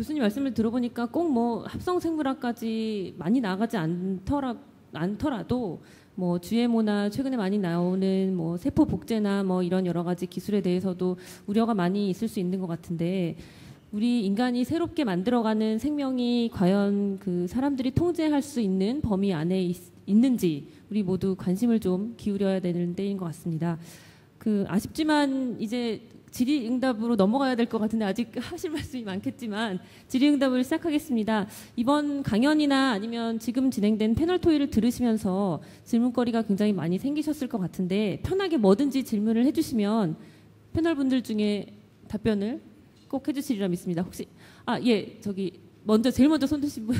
교수님 말씀을 들어보니까 꼭 뭐 합성생물학까지 많이 나가지 않더라도 뭐 GMO나 최근에 많이 나오는 뭐 세포 복제나 뭐 이런 여러 가지 기술에 대해서도 우려가 많이 있을 수 있는 것 같은데, 우리 인간이 새롭게 만들어가는 생명이 과연 그 사람들이 통제할 수 있는 범위 안에 있는지 우리 모두 관심을 좀 기울여야 되는 때인 것 같습니다. 그 아쉽지만 이제 질의응답으로 넘어가야 될 것 같은데 아직 하실 말씀이 많겠지만 질의응답을 시작하겠습니다. 이번 강연이나 아니면 지금 진행된 패널 토의를 들으시면서 질문거리가 굉장히 많이 생기셨을 것 같은데 편하게 뭐든지 질문을 해주시면 패널분들 중에 답변을 꼭 해주시리라 믿습니다. 혹시 예, 저기 제일 먼저 손 드신 분.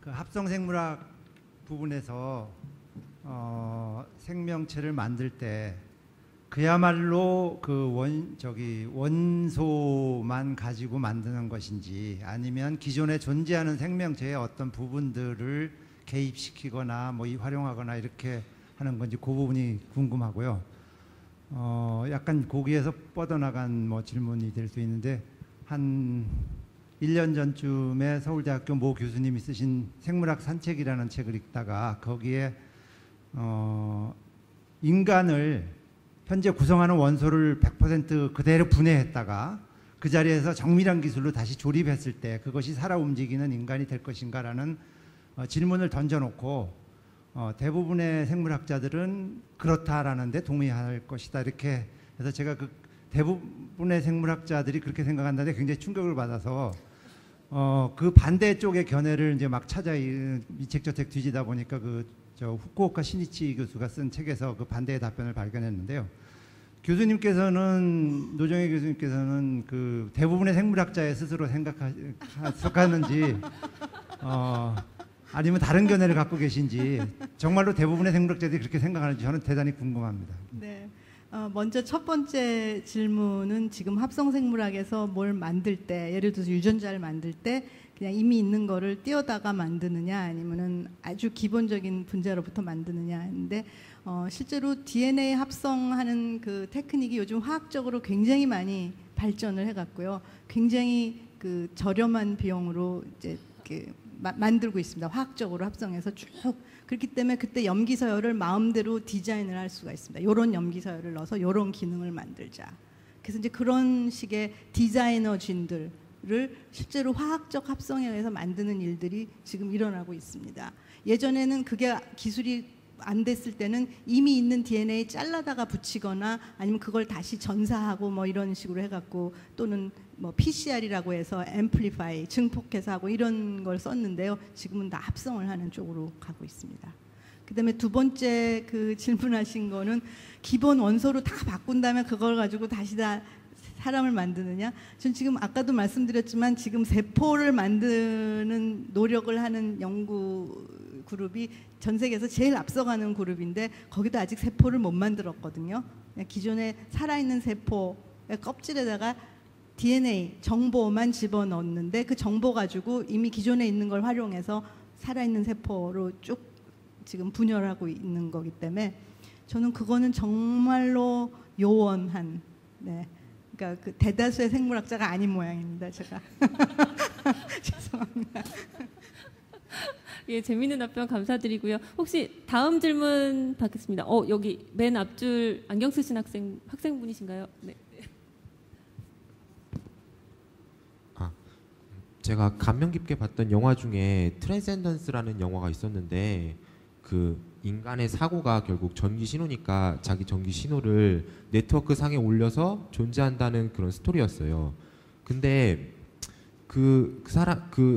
그 합성생물학 부분에서 생명체를 만들 때 그야말로 그 원소만 가지고 만드는 것인지, 아니면 기존에 존재하는 생명체의 어떤 부분들을 개입시키거나 뭐 활용하거나 이렇게 하는 건지 그 부분이 궁금하고요. 약간 거기에서 뻗어나간 뭐 질문이 될 수 있는데, 한 1년 전쯤에 서울대학교 모 교수님이 쓰신 생물학 산책이라는 책을 읽다가 거기에 인간을 현재 구성하는 원소를 100% 그대로 분해했다가 그 자리에서 정밀한 기술로 다시 조립했을 때 그것이 살아 움직이는 인간이 될 것인가 라는 질문을 던져놓고 대부분의 생물학자들은 그렇다라는데 동의할 것이다 이렇게 해서, 제가 그 대부분의 생물학자들이 그렇게 생각한다는데 굉장히 충격을 받아서 그 반대쪽의 견해를 이제 막 찾아 이 책 저 책 뒤지다 보니까 후쿠오카 신이치 교수가 쓴 책에서 그 반대의 답변을 발견했는데요. 노정혜 교수님께서는 그 대부분의 생물학자의 스스로 생각하는지 아니면 다른 견해를 갖고 계신지, 정말로 대부분의 생물학자들이 그렇게 생각하는지 저는 대단히 궁금합니다. 네, 먼저 첫 번째 질문은 지금 합성생물학에서 뭘 만들 때, 예를 들어서 유전자를 만들 때 그냥 이미 있는 거를 띄어다가 만드느냐 아니면은 아주 기본적인 분자로부터 만드느냐 하는데, 실제로 DNA 합성하는 그 테크닉이 요즘 화학적으로 굉장히 많이 발전을 해갔고요. 굉장히 그 저렴한 비용으로 이제 이렇게 만들고 있습니다. 화학적으로 합성해서 쭉. 그렇기 때문에 그때 염기서열을 마음대로 디자인을 할 수가 있습니다. 요런 염기서열을 넣어서 요런 기능을 만들자. 그래서 이제 그런 식의 디자이너 진들 를 실제로 화학적 합성에 의해서 만드는 일들이 지금 일어나고 있습니다. 예전에는 그게 기술이 안 됐을 때는 이미 있는 DNA 잘라다가 붙이거나 아니면 그걸 다시 전사하고 뭐 이런 식으로 해갖고, 또는 뭐 PCR이라고 해서 앰플리파이 증폭해서 하고 이런 걸 썼는데요. 지금은 다 합성을 하는 쪽으로 가고 있습니다. 그다음에 두 번째 그 질문하신 거는 기본 원소로 다 바꾼다면 그걸 가지고 다시 다 사람을 만드느냐? 전 지금 아까도 말씀드렸지만 지금 세포를 만드는 노력을 하는 연구 그룹이 전 세계에서 제일 앞서가는 그룹인데 거기도 아직 세포를 못 만들었거든요. 기존에 살아있는 세포의 껍질에다가 DNA 정보만 집어넣는데 그 정보 가지고 이미 기존에 있는 걸 활용해서 살아있는 세포로 쭉 지금 분열하고 있는 거기 때문에 저는 그거는 정말로 요원한, 네. 그러니까 그 대다수의 생물학자가 아닌 모양입니다, 제가. 죄송합니다. 예, 재밌는 답변 감사드리고요. 혹시 다음 질문 받겠습니다. 여기 맨 앞줄 안경 쓰신 학생분이신가요? 네. 제가 감명 깊게 봤던 영화 중에 트랜센던스라는 영화가 있었는데, 그 인간의 사고가 결국 전기 신호니까 자기 전기 신호를 네트워크 상에 올려서 존재한다는 그런 스토리였어요. 근데 그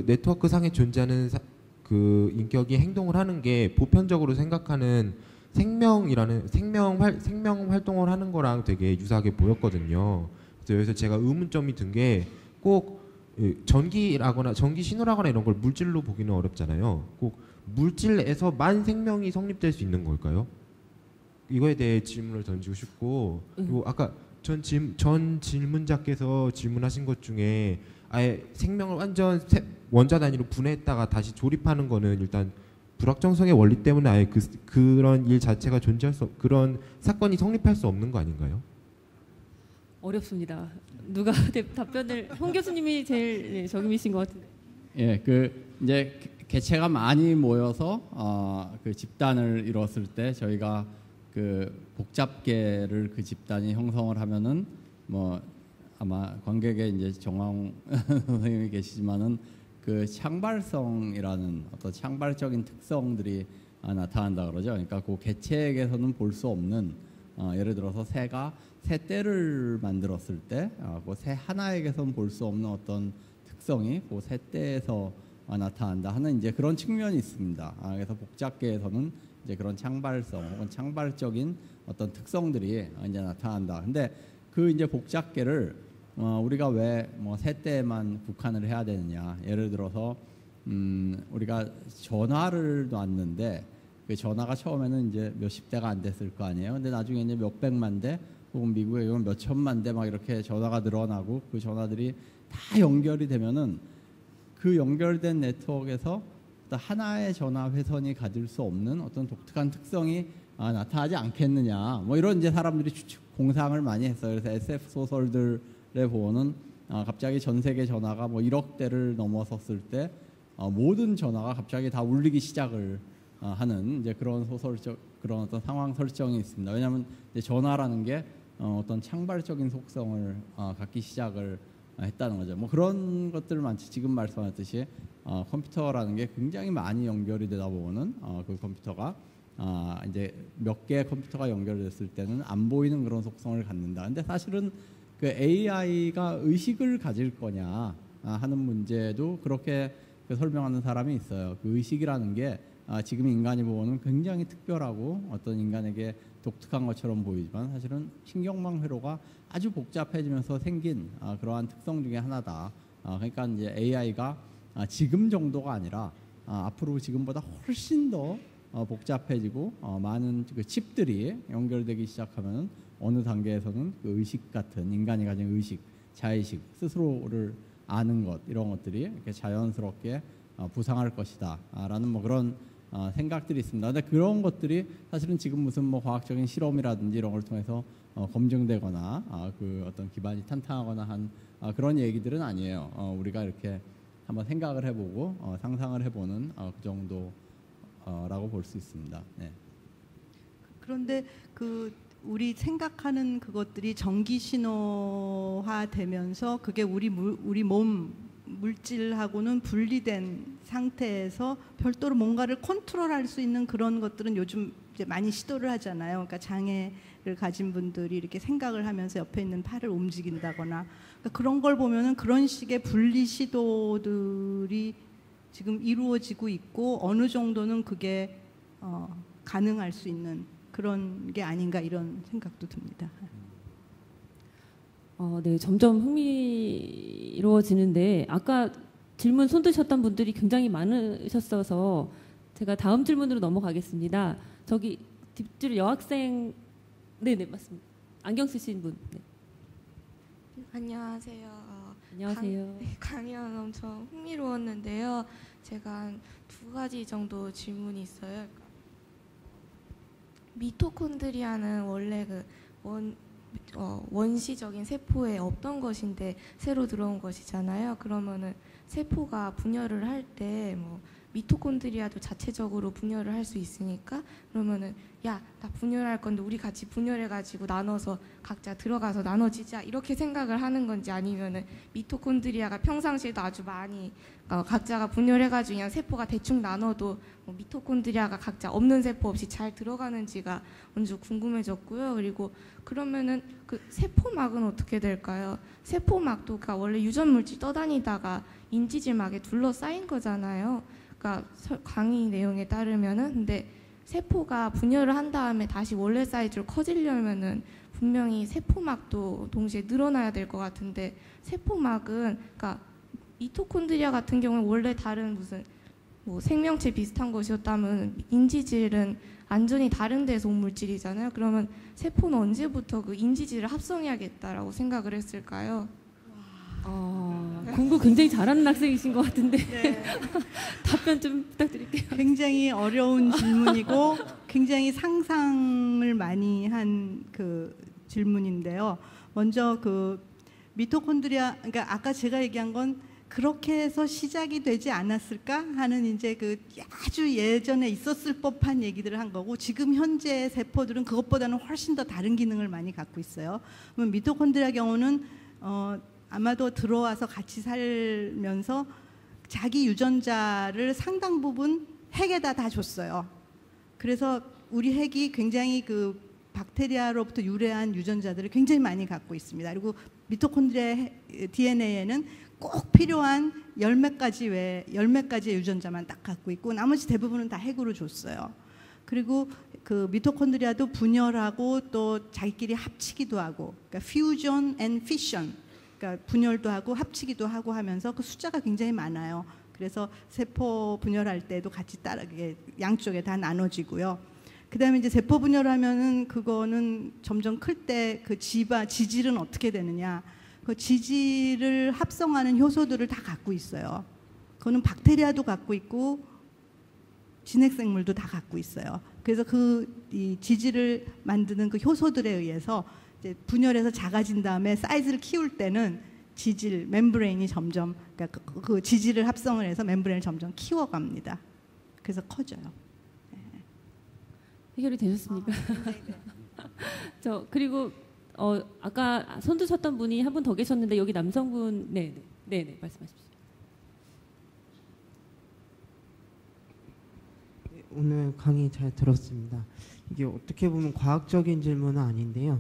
네트워크 상에 존재하는 그 인격이 행동을 하는 게 보편적으로 생각하는 생명 활동을 하는 거랑 되게 유사하게 보였거든요. 그래서 여기서 제가 의문점이 든 게, 꼭 전기라거나 전기 신호라거나 이런 걸 물질로 보기는 어렵잖아요. 꼭 물질에서만 생명이 성립될 수 있는 걸까요? 이거에 대해 질문을 던지고 싶고, 그리고 아까 전 질문자께서 질문하신 것 중에 아예 생명을 완전 원자 단위로 분해했다가 다시 조립하는 거는 일단 불확정성의 원리 때문에 아예 그런 일 자체가 그런 사건이 성립할 수 없는 거 아닌가요? 어렵습니다. 누가 답변을 홍 교수님이 제일 적임이신 것 같은데. 예, 그 이제 개체가 많이 모여서 그 집단을 이뤘을 때 저희가 그 복잡계를 그 집단이 형성을 하면은 뭐 아마 관객에 이제 정황 선생님이 계시지만은 그 창발성이라는 어떤 창발적인 특성들이 나타난다 그러죠. 그러니까 그 개체에게서는 볼 수 없는 예를 들어서 새가 새 떼를 만들었을 때 그 새 하나에게서는 볼 수 없는 어떤 특성이 그 새 떼에서 나타난다 하는 이제 그런 측면이 있습니다. 그래서 복잡계에서는 이제 그런 창발성 혹은 창발적인 어떤 특성들이 이제 나타난다. 근데 그 이제 복잡계를 우리가 왜 뭐 새 떼에만 국한을 해야 되느냐? 예를 들어서 우리가 전화를 놨는데 그 전화가 처음에는 이제 몇십 대가 안 됐을 거 아니에요. 근데 나중에 이제 몇백만 대 혹은 미국에 이건 몇천만 대 막 이렇게 전화가 늘어나고 그 전화들이 다 연결이 되면은 그 연결된 네트워크에서 하나의 전화 회선이 가질 수 없는 어떤 독특한 특성이 나타나지 않겠느냐. 뭐 이런 이제 사람들이 추측 공상을 많이 했어요. 그래서 SF 소설들에 보면은 갑자기 전 세계 전화가 뭐 1억 대를 넘어섰을 때 모든 전화가 갑자기 다 울리기 시작을 하는 이제 그런 소설적 그런 어떤 상황 설정이 있습니다. 왜냐하면 이제 전화라는 게 어떤 창발적인 속성을 갖기 시작을 했다는 거죠. 뭐 그런 것들 많지. 지금 말씀하셨듯이 컴퓨터라는 게 굉장히 많이 연결이 되다 보면은 그 컴퓨터가 이제 몇 개의 컴퓨터가 연결됐을 때는 안 보이는 그런 속성을 갖는다. 근데 사실은 그 AI가 의식을 가질 거냐 하는 문제도 그렇게 그 설명하는 사람이 있어요. 그 의식이라는 게 지금 인간이 보고는 굉장히 특별하고 어떤 인간에게 독특한 것처럼 보이지만 사실은 신경망 회로가 아주 복잡해지면서 생긴 그러한 특성 중에 하나다. 그러니까 이제 AI가 지금 정도가 아니라 앞으로 지금보다 훨씬 더 복잡해지고 많은 그 칩들이 연결되기 시작하면 어느 단계에서는 그 의식 같은 인간이 가진 의식, 자의식, 스스로를 아는 것 이런 것들이 이렇게 자연스럽게 부상할 것이다라는 뭐 그런 생각들이 있습니다. 근데 그런 것들이 사실은 지금 무슨 뭐 과학적인 실험이라든지 이런 걸 통해서 검증되거나 그 어떤 기반이 탄탄하거나 한 그런 얘기들은 아니에요. 우리가 이렇게 한번 생각을 해보고 상상을 해보는 그 정도라고 볼 수 있습니다. 네. 그런데 그 우리 생각하는 그것들이 전기 신호화되면서 그게 우리 몸 물질하고는 분리된 상태에서 별도로 뭔가를 컨트롤할 수 있는 그런 것들은 요즘 이제 많이 시도를 하잖아요. 그러니까 장애를 가진 분들이 이렇게 생각을 하면서 옆에 있는 팔을 움직인다거나 그러니까 그런 걸 보면은 그런 식의 분리 시도들이 지금 이루어지고 있고 어느 정도는 그게 가능할 수 있는 그런 게 아닌가 이런 생각도 듭니다. 네, 점점 흥미로워지는데 아까 질문 손 드셨던 분들이 굉장히 많으셨어서 제가 다음 질문으로 넘어가겠습니다. 저기 뒷줄 여학생, 네네 맞습니다. 안경 쓰신 분. 네. 안녕하세요. 안녕하세요. 강연 엄청 흥미로웠는데요. 제가 한 2가지 정도 질문이 있어요. 미토콘드리아는 원래 그 원시적인 세포에 없던 것인데 새로 들어온 것이잖아요. 그러면은 세포가 분열을 할 때 뭐 미토콘드리아도 자체적으로 분열을 할 수 있으니까 그러면은 야, 나 분열할 건데 우리 같이 분열해가지고 나눠서 각자 들어가서 나눠지자 이렇게 생각을 하는 건지 아니면은 미토콘드리아가 평상시에도 아주 많이 각자가 분열해가지고 그냥 세포가 대충 나눠도 뭐 미토콘드리아가 각자 없는 세포 없이 잘 들어가는지가 먼저 궁금해졌고요. 그리고 그러면은 그 세포막은 어떻게 될까요? 세포막도 그러니까 원래 유전물질 떠다니다가 인지질막에 둘러싸인 거잖아요. 그러니까 강의 내용에 따르면은 근데 세포가 분열을 한 다음에 다시 원래 사이즈로 커지려면은 분명히 세포막도 동시에 늘어나야 될 것 같은데 세포막은 그러니까 미토콘드리아 같은 경우는 원래 다른 무슨 뭐 생명체 비슷한 것이었다면 인지질은 완전히 다른 데서 온 물질이잖아요. 그러면 세포는 언제부터 그 인지질을 합성해야겠다라고 생각을 했을까요? 공부 굉장히 잘하는 학생이신 것 같은데 네. 답변 좀 부탁드릴게요. 굉장히 어려운 질문이고 굉장히 상상을 많이 한 그 질문인데요. 먼저 그 미토콘드리아, 그러니까 아까 제가 얘기한 건 그렇게 해서 시작이 되지 않았을까 하는 이제 그 아주 예전에 있었을 법한 얘기들을 한 거고, 지금 현재의 세포들은 그것보다는 훨씬 더 다른 기능을 많이 갖고 있어요. 그러면 미토콘드리아 경우는 아마도 들어와서 같이 살면서 자기 유전자를 상당 부분 핵에다 다 줬어요. 그래서 우리 핵이 굉장히 그 박테리아로부터 유래한 유전자들을 굉장히 많이 갖고 있습니다. 그리고 미토콘드리아의 DNA에는 꼭 필요한 10가지의 유전자만 딱 갖고 있고, 나머지 대부분은 다 핵으로 줬어요. 그리고 그 미토콘드리아도 분열하고 또 자기끼리 합치기도 하고, 그러니까 fusion and fission, 그러니까 분열도 하고 합치기도 하고 하면서 그 숫자가 굉장히 많아요. 그래서 세포 분열할 때도 같이 따르게 양쪽에 다 나눠지고요. 그다음에 이제 세포 분열하면은 그거는 점점 클 때 그 지질은 어떻게 되느냐? 그 지질을 합성하는 효소들을 다 갖고 있어요. 그거는 박테리아도 갖고 있고 진핵생물도 다 갖고 있어요. 그래서 그 이 지질을 만드는 그 효소들에 의해서 이제 분열해서 작아진 다음에 사이즈를 키울 때는 지질 멤브레인이 점점, 그러니까 그 지질을 합성을 해서 멤브레인을 점점 키워갑니다. 그래서 커져요. 네. 해결이 되셨습니까? 저 그리고 아까 손 드셨던 분이 한 분 더 계셨는데, 여기 남성분. 네, 말씀하십시오. 네, 오늘 강의 잘 들었습니다. 이게 어떻게 보면 과학적인 질문은 아닌데요.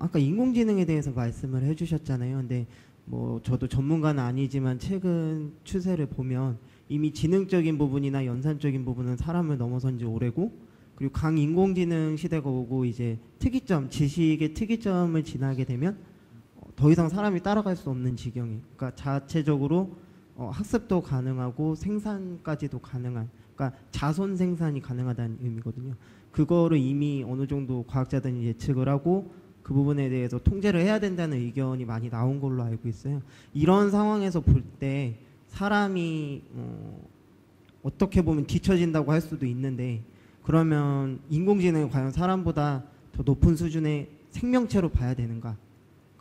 아까 인공지능에 대해서 말씀을 해주셨잖아요. 근데 뭐 저도 전문가는 아니지만 최근 추세를 보면 이미 지능적인 부분이나 연산적인 부분은 사람을 넘어선 지 오래고, 그리고 강인공지능 시대가 오고 이제 지식의 특이점을 지나게 되면 더 이상 사람이 따라갈 수 없는 지경이, 그러니까 자체적으로 학습도 가능하고 생산까지도 가능한, 그러니까 자손 생산이 가능하다는 의미거든요. 그거를 이미 어느 정도 과학자들이 예측을 하고 그 부분에 대해서 통제를 해야 된다는 의견이 많이 나온 걸로 알고 있어요. 이런 상황에서 볼 때 사람이 어떻게 보면 뒤처진다고 할 수도 있는데, 그러면 인공지능이 과연 사람보다 더 높은 수준의 생명체로 봐야 되는가?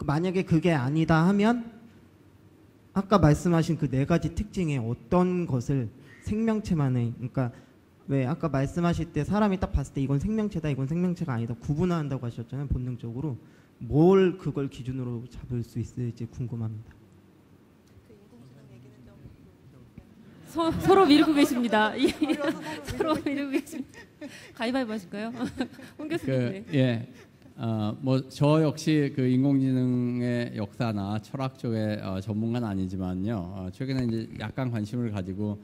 만약에 그게 아니다 하면 아까 말씀하신 그 4가지 특징의 어떤 것을 생명체만의, 그러니까 왜 아까 말씀하실 때 사람이 딱 봤을 때 이건 생명체다, 이건 생명체가 아니다 구분한다고 하셨잖아요. 본능적으로 뭘 그걸 기준으로 잡을 수 있을지 궁금합니다. 서로 미루고 계십니다. 서로 미루고 계십니다. 가위바위보 하실까요? 홍 교수님. 예. 뭐 저 역시 그 인공지능의 역사나 철학 쪽에 전문가는 아니지만요. 최근에 이제 약간 관심을 가지고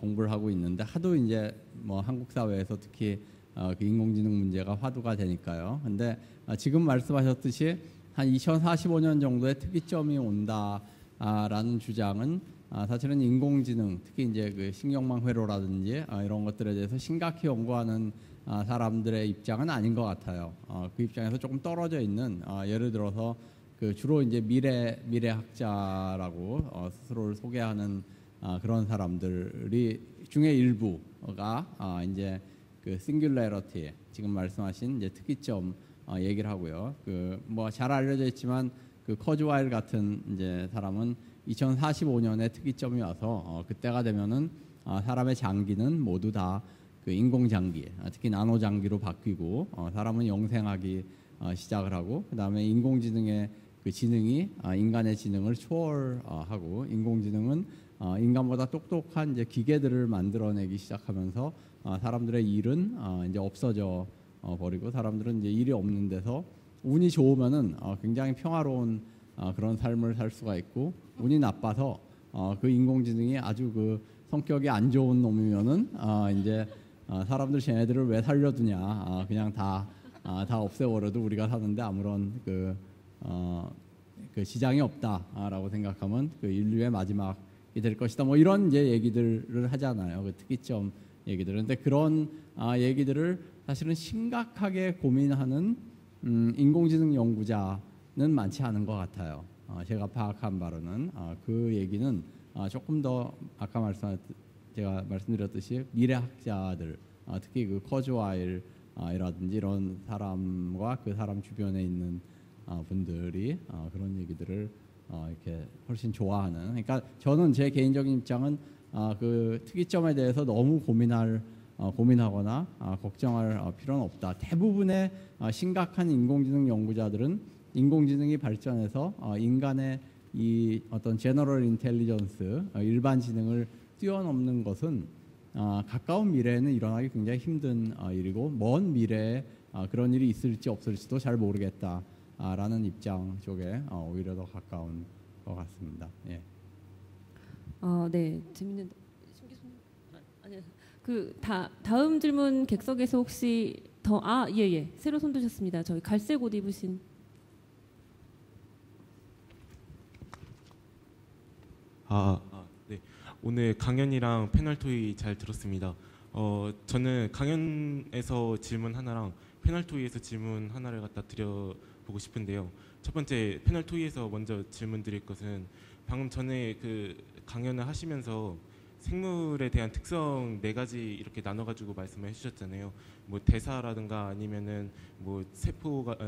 공부를 하고 있는데, 하도 이제 뭐 한국 사회에서 특히 그 인공지능 문제가 화두가 되니까요. 근데 지금 말씀하셨듯이 한 2045년 정도의 특이점이 온다라는 주장은 사실은 인공지능, 특히 이제 그 신경망 회로라든지 이런 것들에 대해서 심각히 연구하는 사람들의 입장은 아닌 것 같아요. 그 입장에서 조금 떨어져 있는, 예를 들어서 그 주로 이제 미래학자라고 스스로를 소개하는 그런 사람들이 중에 일부가 이제 그 singularity, 지금 말씀하신 이제 특이점 얘기를 하고요. 그 뭐 잘 알려져 있지만 그 커즈와일 같은 이제 사람은 2045년에 특이점이 와서 그때가 되면은 사람의 장기는 모두 다 그 인공 장기, 특히 나노 장기로 바뀌고 사람은 영생하기 시작을 하고, 그다음에 인공지능의 그 지능이 인간의 지능을 초월하고, 인공지능은 인간보다 똑똑한 이제 기계들을 만들어내기 시작하면서 사람들의 일은 이제 없어져 버리고, 사람들은 이제 일이 없는 데서 운이 좋으면은 굉장히 평화로운 그런 삶을 살 수가 있고, 운이 나빠서 그 인공지능이 아주 그 성격이 안 좋은 놈이면은 이제 사람들 쟤네들을 왜 살려두냐, 그냥 다 없애버려도 우리가 사는데 아무런 그 지장이 없다라고 생각하면 그 인류의 마지막 이 될 것이다. 뭐 이런 이제 얘기들을 하잖아요. 그 특이점 얘기들. 근데 그런 얘기들을 사실은 심각하게 고민하는 인공지능 연구자는 많지 않은 것 같아요. 제가 파악한 바로는 그 얘기는 조금 더 아까 제가 말씀드렸듯이 미래학자들, 특히 그 커즈와일 이라든지 이런 사람과 그 사람 주변에 있는 분들이 그런 얘기들을 이렇게 훨씬 좋아하는. 그러니까 저는 제 개인적인 입장은 그 특이점에 대해서 너무 고민하거나 걱정할 필요는 없다. 대부분의 심각한 인공지능 연구자들은 인공지능이 발전해서 인간의 이 어떤 general intelligence 일반 지능을 뛰어넘는 것은 가까운 미래에는 일어나기 굉장히 힘든 일이고 먼 미래에 그런 일이 있을지 없을지도 잘 모르겠다라는 입장 쪽에 오히려 더 가까운 것 같습니다. 예. 네, 재밌는. 아니요. 그 다음 질문 객석에서 혹시 더 예예 새로 손 드셨습니다. 저희 갈색 옷 입으신. 네. 오늘 강연이랑 패널 토의 잘 들었습니다. 저는 강연에서 질문 하나랑 패널 토의에서 질문 하나를 갖다 드려보고 싶은데요. 첫 번째 패널 토의에서 먼저 질문 드릴 것은 방금 전에 그 강연을 하시면서 생물에 대한 특성 4가지 이렇게 나눠가지고 말씀을 해주셨잖아요. 뭐 대사라든가 아니면은 뭐 세포가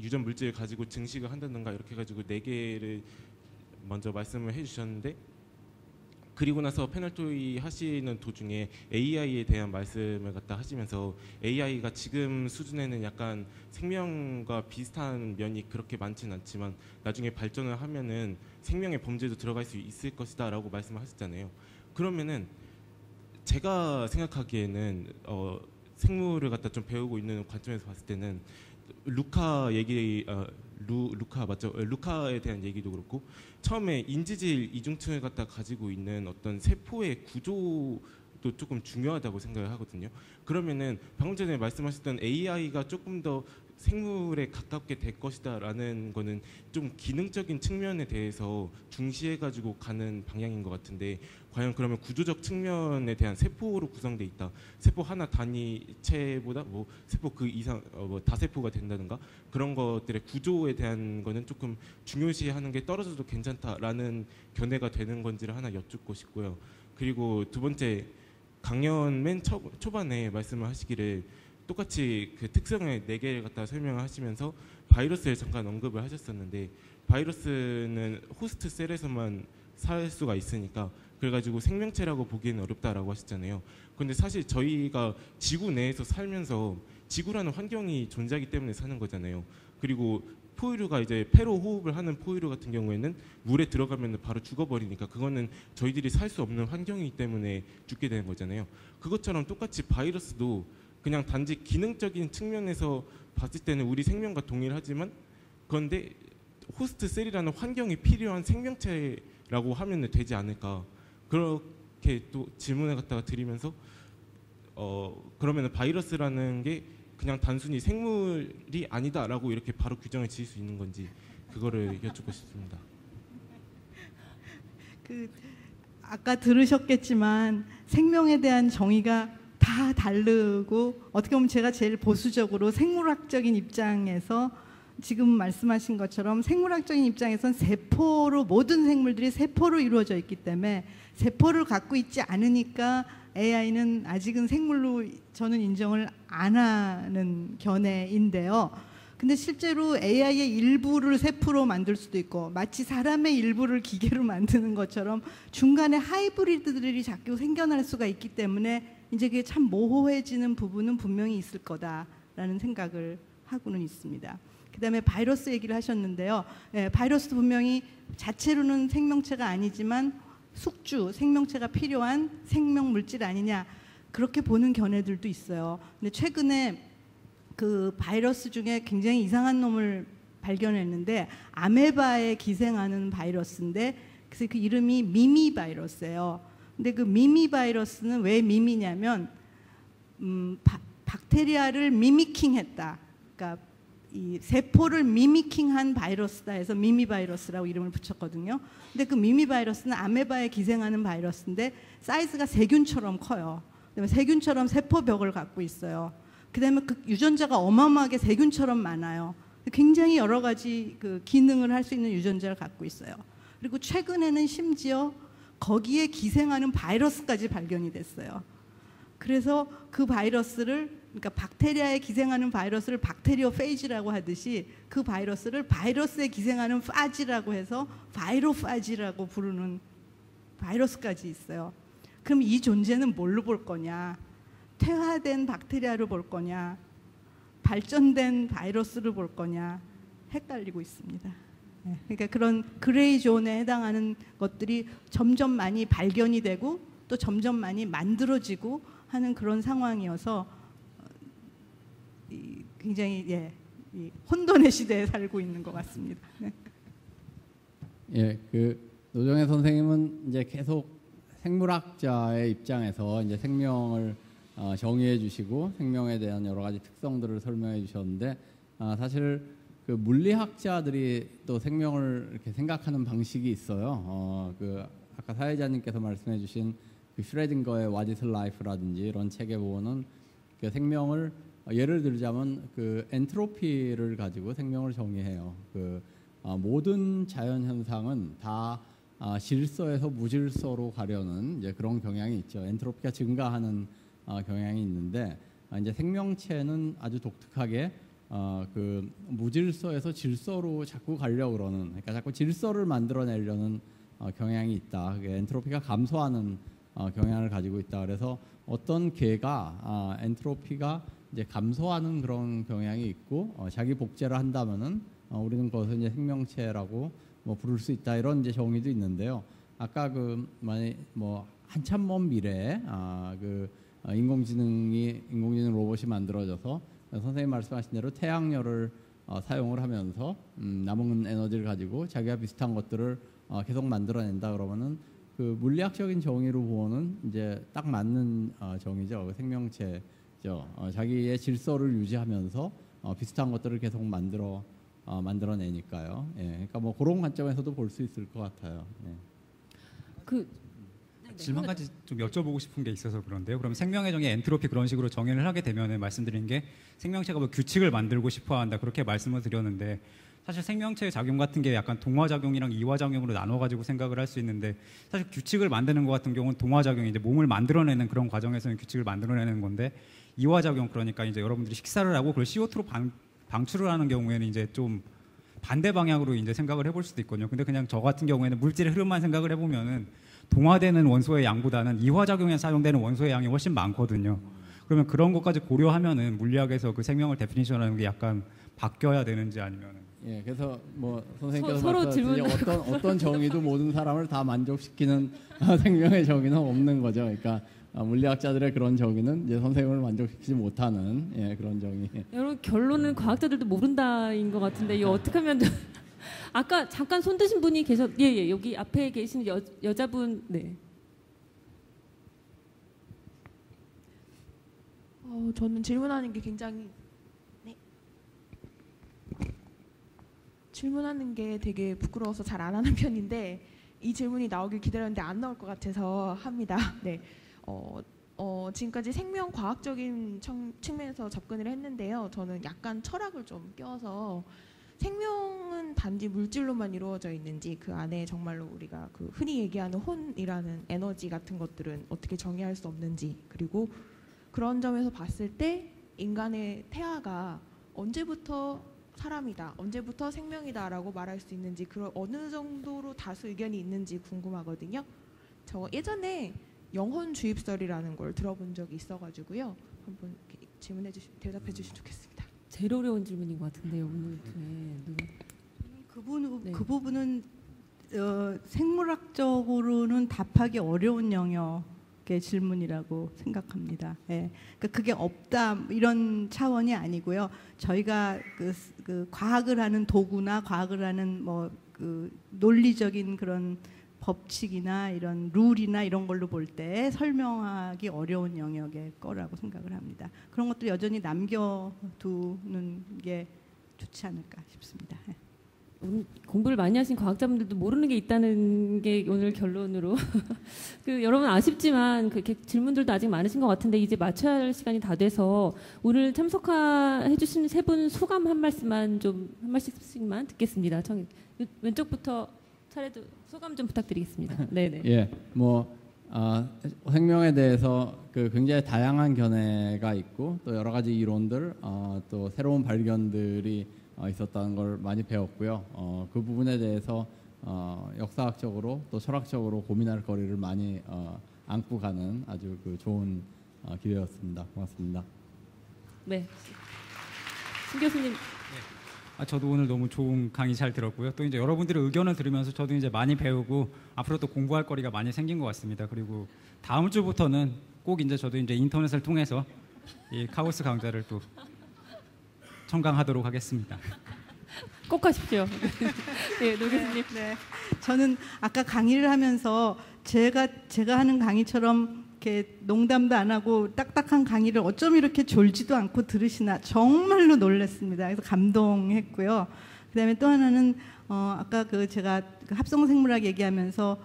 유전 물질을 가지고 증식을 한다든가 이렇게 가지고 4개를 먼저 말씀을 해주셨는데 그리고 나서 패널 토의 하시는 도중에 AI에 대한 말씀을 갖다 하시면서 AI가 지금 수준에는 약간 생명과 비슷한 면이 그렇게 많지는 않지만 나중에 발전을 하면은 생명의 범죄도 들어갈 수 있을 것이다라고 말씀을 하셨잖아요. 그러면은 제가 생각하기에는 생물을 갖다 좀 배우고 있는 관점에서 봤을 때는 루카 맞죠? 루카에 대한 얘기도 그렇고 처음에 인지질 이중층을 갖다 가지고 있는 어떤 세포의 구조도 조금 중요하다고 생각을 하거든요. 그러면은 방금 전에 말씀하셨던 AI가 조금 더 생물에 가깝게 될 것이다라는 거는 좀 기능적인 측면에 대해서 중시해가지고 가는 방향인 것 같은데 과연 그러면 구조적 측면에 대한 세포로 구성돼 있다. 세포 하나 단위체보다 뭐 세포 그 이상 뭐 다세포가 된다든가 그런 것들의 구조에 대한 거는 조금 중요시하는 게 떨어져도 괜찮다라는 견해가 되는 건지를 하나 여쭙고 싶고요. 그리고 두 번째 강연 맨 초반에 말씀을 하시기를 똑같이 그 특성의 4개를 갖다 설명을 하시면서 바이러스를 잠깐 언급을 하셨었는데 바이러스는 호스트 셀에서만 살 수가 있으니까 그래가지고 생명체라고 보기에는 어렵다라고 하셨잖아요. 근데 사실 저희가 지구 내에서 살면서 지구라는 환경이 존재하기 때문에 사는 거잖아요. 그리고 포유류가 이제 폐로 호흡을 하는 포유류 같은 경우에는 물에 들어가면 바로 죽어버리니까 그거는 저희들이 살 수 없는 환경이기 때문에 죽게 되는 거잖아요. 그것처럼 똑같이 바이러스도 그냥 단지 기능적인 측면에서 봤을 때는 우리 생명과 동일하지만 그런데 호스트 셀이라는 환경이 필요한 생명체라고 하면 되지 않을까 그렇게 또 질문을 갖다가 드리면서 그러면 바이러스라는 게 그냥 단순히 생물이 아니다라고 이렇게 바로 규정을 지을 수 있는 건지 그거를 여쭙고 싶습니다. 아까 들으셨겠지만 생명에 대한 정의가 다 다르고 어떻게 보면 제가 제일 보수적으로 생물학적인 입장에서 지금 말씀하신 것처럼 생물학적인 입장에선 세포로 모든 생물들이 세포로 이루어져 있기 때문에 세포를 갖고 있지 않으니까 AI는 아직은 생물로 저는 인정을 안 하는 견해인데요. 근데 실제로 AI의 일부를 세포로 만들 수도 있고 마치 사람의 일부를 기계로 만드는 것처럼 중간에 하이브리드들이 자꾸 생겨날 수가 있기 때문에 이제 그게 참 모호해지는 부분은 분명히 있을 거다라는 생각을 하고는 있습니다. 그다음에 바이러스 얘기를 하셨는데요. 바이러스도 분명히 자체로는 생명체가 아니지만 숙주, 생명체가 필요한 생명물질 아니냐 그렇게 보는 견해들도 있어요. 근데 최근에 그 바이러스 중에 굉장히 이상한 놈을 발견했는데 아메바에 기생하는 바이러스인데 그래서 그 이름이 미미 바이러스예요. 근데 그 미미 바이러스는 왜 미미냐면 박테리아를 미미킹했다. 그러니까 이 세포를 미미킹한 바이러스다 해서 미미 바이러스라고 이름을 붙였거든요. 근데 그 미미 바이러스는 아메바에 기생하는 바이러스인데 사이즈가 세균처럼 커요. 그다음에 세균처럼 세포벽을 갖고 있어요. 그다음에 그 유전자가 어마어마하게 세균처럼 많아요. 굉장히 여러 가지 그 기능을 할 수 있는 유전자를 갖고 있어요. 그리고 최근에는 심지어 거기에 기생하는 바이러스까지 발견이 됐어요. 그래서 그 바이러스를, 그러니까 박테리아에 기생하는 바이러스를 박테리오페이지라고 하듯이 그 바이러스를 바이러스에 기생하는 파지라고 해서 바이로파지라고 부르는 바이러스까지 있어요. 그럼 이 존재는 뭘로 볼 거냐? 퇴화된 박테리아를 볼 거냐? 발전된 바이러스를 볼 거냐? 헷갈리고 있습니다. 그러니까 그런 그레이 존에 해당하는 것들이 점점 많이 발견이 되고 또 점점 많이 만들어지고 하는 그런 상황이어서 굉장히 이 혼돈의 시대에 살고 있는 것 같습니다. 예, 그 노정혜 선생님은 이제 계속 생물학자의 입장에서 이제 생명을 정의해 주시고 생명에 대한 여러 가지 특성들을 설명해 주셨는데, 사실 그 물리학자들이 또 생명을 이렇게 생각하는 방식이 있어요. 그 아까 사회자님께서 말씀해 주신 그 슈레딩거의 What is Life라든지 이런 책에 보면은 그 생명을 예를 들자면 그 엔트로피를 가지고 생명을 정의해요. 그 모든 자연 현상은 다 질서에서 무질서로 가려는 이제 그런 경향이 있죠. 엔트로피가 증가하는 경향이 있는데, 이제 생명체는 아주 독특하게 그 무질서에서 질서로 자꾸 가려고 그러는, 그러니까 자꾸 질서를 만들어내려는 경향이 있다. 엔트로피가 감소하는 경향을 가지고 있다. 그래서 어떤 개가 엔트로피가 이제 감소하는 그런 경향이 있고 자기 복제를 한다면은 우리는 그것을 이제 생명체라고 뭐 부를 수 있다, 이런 이제 정의도 있는데요. 아까 그 만약 뭐 한참 먼 미래에 그 인공지능 로봇이 만들어져서 선생님 말씀하신 대로 태양열을 사용을 하면서 남은 에너지를 가지고 자기와 비슷한 것들을 계속 만들어낸다 그러면은 그 물리학적인 정의로 보면은 이제 딱 맞는 정의죠. 생명체죠. 자기의 질서를 유지하면서 비슷한 것들을 계속 만들어내니까요. 예, 그러니까 뭐 그런 관점에서도 볼 수 있을 것 같아요. 예. 질문까지 좀 여쭤보고 싶은 게 있어서 그런데요. 그럼 생명의 정의, 엔트로피 그런 식으로 정의를 하게 되면 말씀드린 게 생명체가 뭐 규칙을 만들고 싶어한다 그렇게 말씀을 드렸는데, 사실 생명체의 작용 같은 게 약간 동화작용이랑 이화작용으로 나눠가지고 생각을 할 수 있는데, 사실 규칙을 만드는 것 같은 경우는 동화작용인데 몸을 만들어내는 그런 과정에서는 규칙을 만들어내는 건데, 이화작용 그러니까 이제 여러분들이 식사를 하고 그걸 CO2로 방출을 하는 경우에는 이제 좀 반대 방향으로 이제 생각을 해볼 수도 있거든요. 근데 그냥 저 같은 경우에는 물질의 흐름만 생각을 해보면은 동화되는 원소의 양보다는 이화작용에 사용되는 원소의 양이 훨씬 많거든요. 그러면 그런 것까지 고려하면은 물리학에서 그 생명을 데피니션하는 게 약간 바뀌어야 되는지 아니면은. 예, 그래서 뭐 선생님께서 서로 질문 어떤 정의도 모든 사람을 다 만족시키는 생명의 정의는 없는 거죠. 그러니까. 물리학자들의 그런 정의는 이제 선생님을 만족시키지 못하는, 예, 그런 정의. 여러분 결론은 과학자들도 모른다인 것 같은데 이거 어떻게 하면 좀 아까 잠깐 손 드신 분이 계셨, 예, 여기 앞에 계신 여자분, 네. 저는 질문하는 게 굉장히, 네. 질문하는 게 되게 부끄러워서 잘 안 하는 편인데 이 질문이 나오길 기다렸는데 안 나올 것 같아서 합니다. 네. 지금까지 생명과학적인 측면에서 접근을 했는데요. 저는 약간 철학을 좀 껴서 생명은 단지 물질로만 이루어져 있는지, 그 안에 정말로 우리가 그 흔히 얘기하는 혼이라는 에너지 같은 것들은 어떻게 정의할 수 없는지, 그리고 그런 점에서 봤을 때 인간의 태아가 언제부터 사람이다, 언제부터 생명이다라고 말할 수 있는지, 그런 어느 정도로 다수 의견이 있는지 궁금하거든요. 저 예전에 영혼 주입설이라는 걸 들어본 적이 있어가지고요. 한번 대답해 주시면 좋겠습니다. 제일 어려운 질문인 것 같은데요, 오늘. 네. 네. 그 부분은 생물학적으로는 답하기 어려운 영역의 질문이라고 생각합니다. 예. 그러니까 그게 없다 이런 차원이 아니고요. 저희가 그 과학을 하는 도구나 과학을 하는 뭐 그 논리적인 그런 법칙이나 이런 룰이나 이런 걸로 볼 때 설명하기 어려운 영역의 거라고 생각을 합니다. 그런 것도 여전히 남겨두는 게 좋지 않을까 싶습니다. 오늘 공부를 많이 하신 과학자분들도 모르는 게 있다는 게 오늘 결론으로. 그 여러분 아쉽지만 그렇게 질문들도 아직 많으신 것 같은데 이제 마쳐야 할 시간이 다 돼서 오늘 참석해 주신 세 분 소감 한 말씀만 좀 한 말씀씩만 듣겠습니다. 왼쪽부터 차례도 소감 좀 부탁드리겠습니다. 네네. 예, 뭐 생명에 대해서 굉장히 다양한 견해가 있고 또 여러 가지 이론들, 또 새로운 발견들이 있었다는 걸 많이 배웠고요. 그 부분에 대해서 역사학적으로 또 철학적으로 고민할 거리를 많이 안고 가는 아주 좋은 기회였습니다. 고맙습니다. 네, 신 교수님. 네. 저도 오늘 너무 좋은 강의 잘 들었고요. 또 이제 여러분들의 의견을 들으면서 저도 이제 많이 배우고 앞으로 또 공부할 거리가 많이 생긴 것 같습니다. 그리고 다음 주부터는 꼭 이제 저도 이제 인터넷을 통해서 이 카오스 강좌를 또 청강하도록 하겠습니다. 꼭 하십시오. 네, 노 교수님. 네. 저는 아까 강의를 하면서 제가 하는 강의처럼 이렇게 농담도 안 하고 딱딱한 강의를 어쩜 이렇게 졸지도 않고 들으시나 정말로 놀랐습니다. 그래서 감동했고요. 그다음에 또 하나는 아까 제가 합성생물학 얘기하면서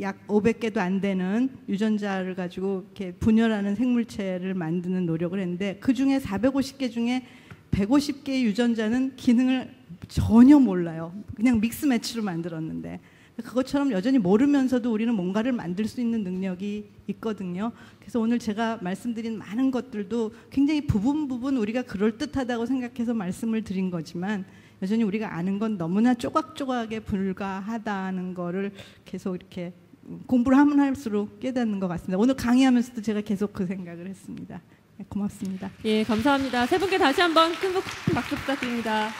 약 500개도 안 되는 유전자를 가지고 이렇게 분열하는 생물체를 만드는 노력을 했는데 그 중에 450개 중에 150개의 유전자는 기능을 전혀 몰라요. 그냥 믹스매치로 만들었는데 그것처럼 여전히 모르면서도 우리는 뭔가를 만들 수 있는 능력이 있거든요. 그래서 오늘 제가 말씀드린 많은 것들도 굉장히 부분 우리가 그럴듯하다고 생각해서 말씀을 드린 거지만 여전히 우리가 아는 건 너무나 조각조각에 불과하다는 거를 계속 이렇게 공부를 하면 할수록 깨닫는 것 같습니다. 오늘 강의하면서도 제가 계속 그 생각을 했습니다. 고맙습니다. 예, 감사합니다. 세 분께 다시 한번 큰 박수 부탁드립니다.